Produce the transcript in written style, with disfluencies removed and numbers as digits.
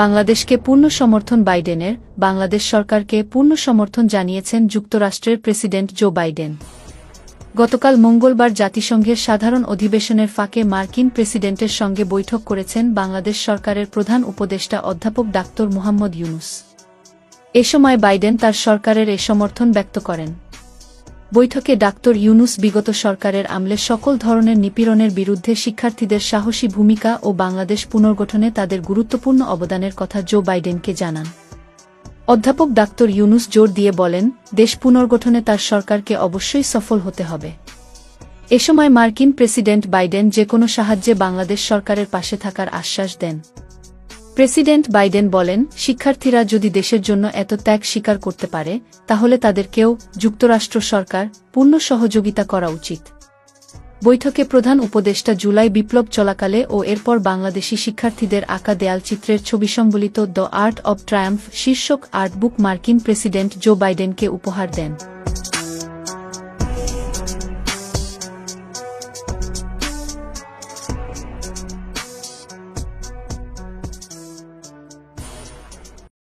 বাংলাদেশকে পূর্ণ সমর্থন বাইডেনের বাংলাদেশ সরকারকে পূর্ণ সমর্থন জানিয়েছেন যুক্তরাষ্ট্রের প্রেসিডেন্ট জো বাইডেন। গতকাল মঙ্গলবার জাতিসংঘের সাধারণ অধিবেশনের ফাঁকে মার্কিন প্রেসিডেন্টের সঙ্গে বৈঠক করেছেন বাংলাদেশ সরকারের প্রধান উপদেষ্টা অধ্যাপক ডাক্তার মুহাম্মদ ইউনূস। এ সময় বাইডেন তার সরকারের এ সমর্থন ব্যক্ত করেন। বৈঠকে ডাক্তার ইউনূস বিগত সরকারের আমলে সকল ধরনের নিপীড়নের বিরুদ্ধে শিক্ষার্থীদের সাহসী ভূমিকা ও বাংলাদেশ পুনর্গঠনে তাদের গুরুত্বপূর্ণ অবদানের কথা জো বাইডেনকে জানান। অধ্যাপক ডাক্তার ইউনূস জোর দিয়ে বলেন, দেশ পুনর্গঠনে তার সরকারকে অবশ্যই সফল হতে হবে। এ সময় মার্কিন প্রেসিডেন্ট বাইডেন যে কোনো সাহায্যে বাংলাদেশ সরকারের পাশে থাকার আশ্বাস দেন। প্রেসিডেন্ট বাইডেন বলেন, শিক্ষার্থীরা যদি দেশের জন্য এত ত্যাগ স্বীকার করতে পারে, তাহলে তাদেরকেও যুক্তরাষ্ট্র সরকার পূর্ণ সহযোগিতা করা উচিত। বৈঠকে প্রধান উপদেষ্টা জুলাই বিপ্লব চলাকালে ও এরপর বাংলাদেশি শিক্ষার্থীদের আঁকা দেয়ালচিত্রের ছবি সম্বলিত দ্য আর্ট অব ট্রায়াম্ফ শীর্ষক আর্টবুক মার্কিন প্রেসিডেন্ট জো বাইডেনকে উপহার দেন।